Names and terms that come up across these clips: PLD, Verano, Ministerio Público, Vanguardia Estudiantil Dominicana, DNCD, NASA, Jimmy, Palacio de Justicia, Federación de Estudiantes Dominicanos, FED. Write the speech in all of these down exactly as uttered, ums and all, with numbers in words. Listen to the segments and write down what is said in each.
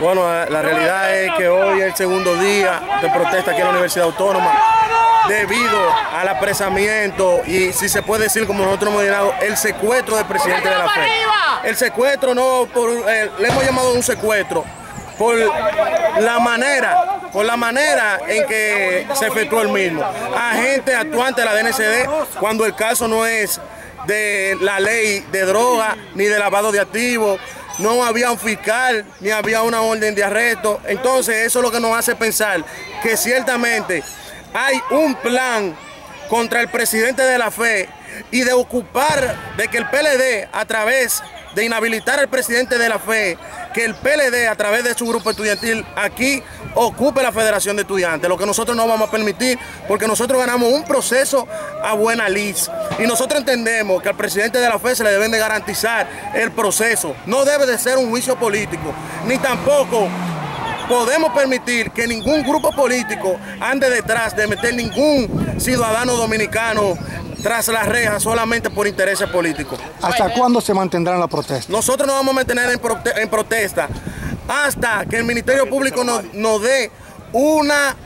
Bueno, la realidad es que hoy es el segundo día de protesta aquí en la Universidad Autónoma debido al apresamiento y, si se puede decir, como nosotros hemos llamado, el secuestro del presidente de la F E D. El secuestro no, por, eh, le hemos llamado un secuestro por la manera por la manera en que se efectuó el mismo. Agentes actuantes de la D N C D, cuando el caso no es de la ley de droga ni de lavado de activos, no había un fiscal, ni había una orden de arresto. Entonces eso es lo que nos hace pensar que ciertamente hay un plan contra el presidente de la F E D y de ocupar de que el P L D, a través de inhabilitar al presidente de la F E D, que el P L D a través de su grupo estudiantil aquí ocupe la Federación de Estudiantes, lo que nosotros no vamos a permitir, porque nosotros ganamos un proceso a buena lid y nosotros entendemos que al presidente de la F E D se le deben de garantizar el proceso. No debe de ser un juicio político, ni tampoco podemos permitir que ningún grupo político ande detrás de meter ningún ciudadano dominicano tras las rejas solamente por intereses políticos. ¿Hasta cuándo se mantendrán las protestas? Nosotros nos vamos a mantener en, prote en protesta hasta que el Ministerio Público nos, nos dé una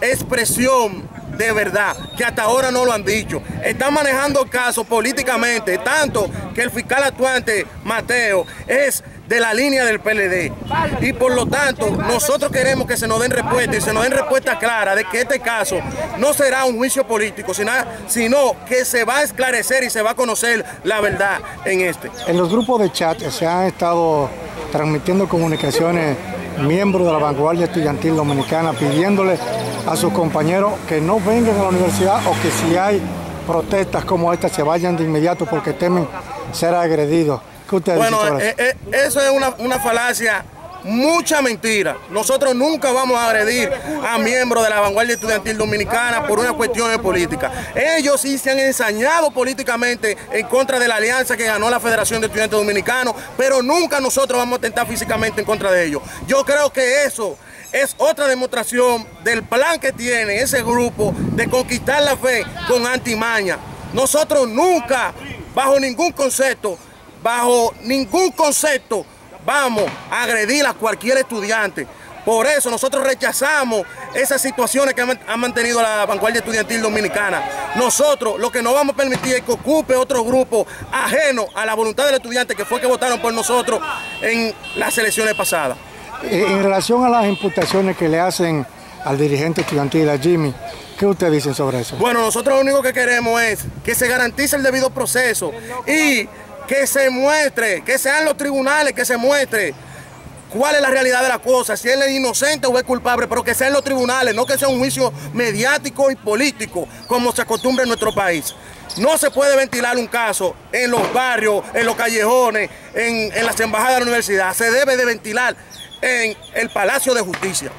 expresión de verdad, que hasta ahora no lo han dicho. Están manejando casos políticamente, tanto que el fiscal actuante, Mateo, es de la línea del P L D. Y por lo tanto, nosotros queremos que se nos den respuesta y se nos den respuesta clara de que este caso no será un juicio político, sino que se va a esclarecer y se va a conocer la verdad en este. En los grupos de chat se han estado transmitiendo comunicaciones miembros de la Vanguardia Estudiantil Dominicana pidiéndole a sus compañeros que no vengan a la universidad o que si hay protestas como esta se vayan de inmediato porque temen ser agredidos. ¿Qué ustedes dicen? Bueno, eh, eh, eso es una, una falacia, mucha mentira. Nosotros nunca vamos a agredir a miembros de la Vanguardia Estudiantil Dominicana por una cuestión de política. Ellos sí se han ensañado políticamente en contra de la alianza que ganó la Federación de Estudiantes Dominicanos, pero nunca nosotros vamos a atentar físicamente en contra de ellos. Yo creo que eso es otra demostración del plan que tiene ese grupo de conquistar la F E D con antimaña. Nosotros nunca, bajo ningún concepto, bajo ningún concepto, vamos a agredir a cualquier estudiante. Por eso nosotros rechazamos esas situaciones que ha mantenido la Vanguardia Estudiantil Dominicana. Nosotros lo que no vamos a permitir es que ocupe otro grupo ajeno a la voluntad del estudiante que fue que votaron por nosotros en las elecciones pasadas. En relación a las imputaciones que le hacen al dirigente estudiantil, a Jimmy, ¿qué ustedes dicen sobre eso? Bueno, nosotros lo único que queremos es que se garantice el debido proceso y que se muestre, que sean los tribunales que se muestre cuál es la realidad de la cosa, si él es inocente o es culpable, pero que sean los tribunales, no que sea un juicio mediático y político como se acostumbra en nuestro país. No se puede ventilar un caso en los barrios, en los callejones, en, en las embajadas de la universidad. Se debe de ventilar en el Palacio de Justicia.